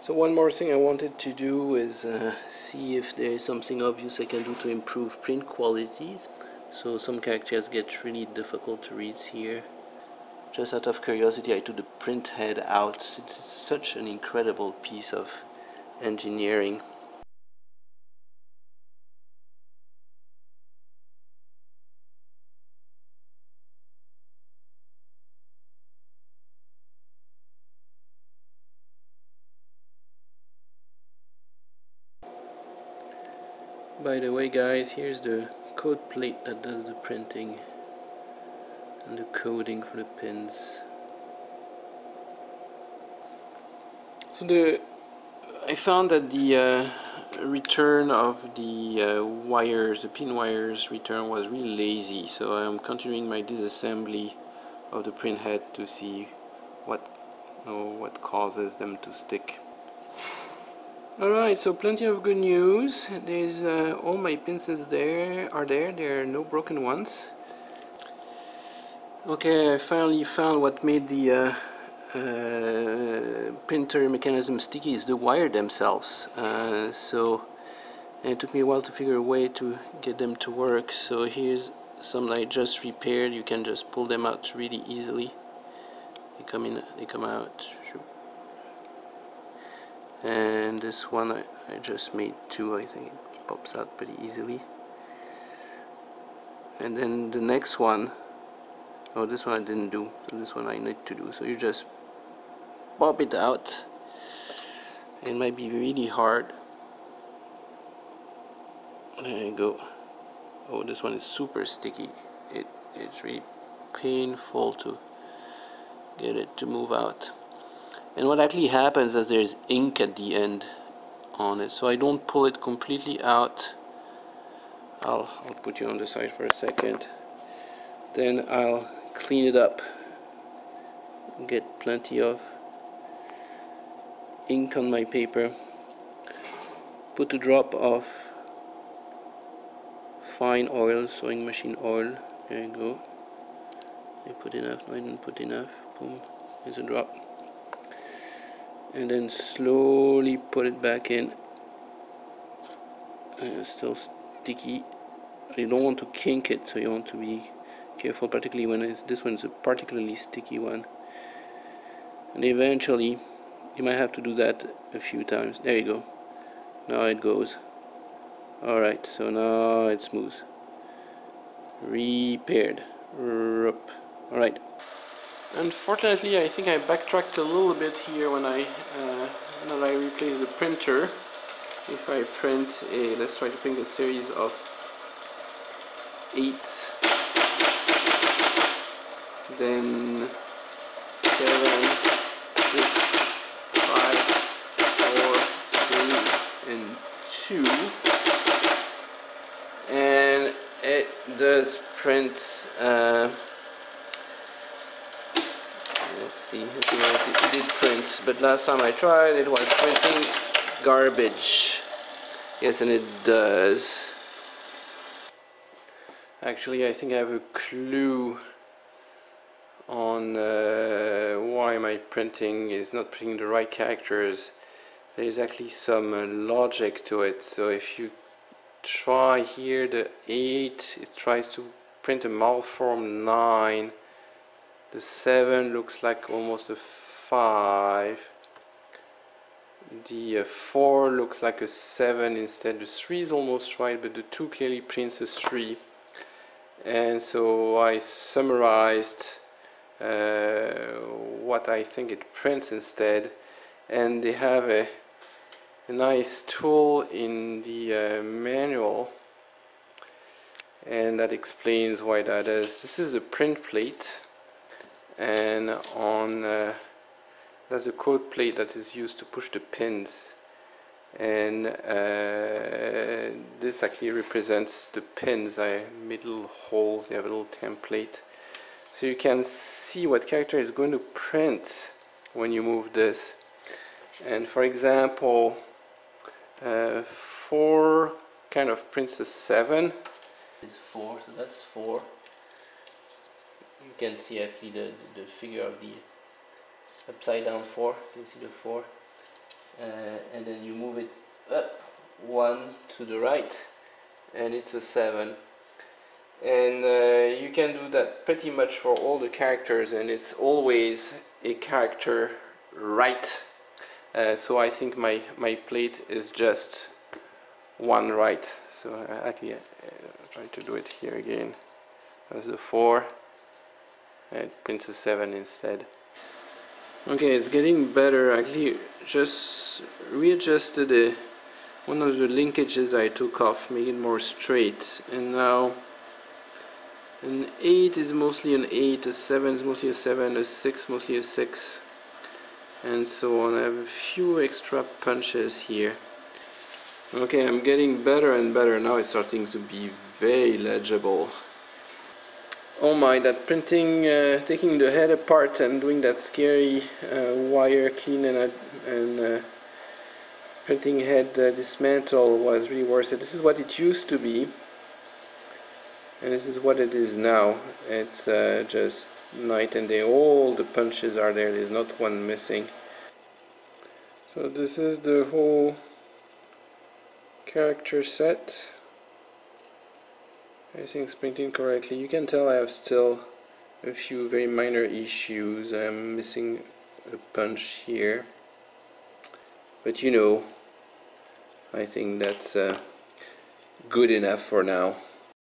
So one more thing I wanted to do is see if there is something obvious I can do to improve print qualities. So some characters get really difficult to read here. Just out of curiosity, I took the print head out. It's such an incredible piece of engineering. By the way, guys, here's the code plate that does the printing and the coding for the pins. So I found that the return of the wires, the pin wires return, was really lazy. So I'm continuing my disassembly of the printhead to see what causes them to stick. Alright, so plenty of good news. There's all my pins there are no broken ones. Okay, I finally found what made the printer mechanism sticky is the wire themselves. So it took me a while to figure a way to get them to work. So here's some I just repaired. You can just pull them out really easily. They come in, they come out. And this one I just made two. I think it pops out pretty easily. And then the next one, oh, this one I didn't do, so this one I need to do. So you just pop it out. It might be really hard. There you go. Oh, this one is super sticky. It's really painful to get it to move out. And what actually happens is there's ink at the end on it, so I don't pull it completely out. I'll put you on the side for a second, then I'll clean it up, get plenty of ink on my paper, put a drop of fine oil, sewing machine oil. There you go. I put enough. No, I didn't put enough. Boom, there's a drop. And then slowly put it back in. It's still sticky. You don't want to kink it, so you want to be careful, particularly when this one's a particularly sticky one. And eventually you might have to do that a few times. There you go. Now it goes. Alright, so now it's smooth. Repaired. Alright. Unfortunately, I think I backtracked a little bit here when I replaced the printer. If I print a, let's try to print a series of 8s, then 7, 6, 5, 4, 3, and 2, and it does print. Let's see, it did print, but last time I tried it was printing garbage. Yes, and it does. Actually, I think I have a clue on why my printing is not printing the right characters. There is actually some logic to it. So if you try here the 8, it tries to print a malformed 9. The 7 looks like almost a 5. The 4 looks like a 7 instead. The 3 is almost right, but the 2 clearly prints a 3. And so I summarized what I think it prints instead. And they have a nice tool in the manual, and that explains why that is. This is the print plate. And on there's a code plate that is used to push the pins, and this actually represents the pins. I made little holes. They have a little template, so you can see what character is going to print when you move this. And for example, 4 kind of prints a 7. It's 4, so that's 4. You can see actually the figure of the upside down 4. You see the 4, and then you move it up one to the right, and it's a 7. And you can do that pretty much for all the characters, and it's always a character right. So I think my plate is just one right. So actually, I'll try to do it here again. That's the 4, and it prints a 7 instead. Okay, it's getting better. Actually, just readjusted one of the linkages I took off, make it more straight, and now an 8 is mostly an 8, a 7 is mostly a 7, a 6 mostly a 6, and so on. I have a few extra punches here. Okay, I'm getting better and better. Now it's starting to be very legible. Oh my, that printing, taking the head apart and doing that scary wire clean and printing head dismantle was really worth it. This is what it used to be, and this is what it is now. It's just night and day. All the punches are there, there's not one missing. So this is the whole character set. Everything's printing correctly. You can tell I have still a few very minor issues. I'm missing a punch here, but you know, I think that's good enough for now.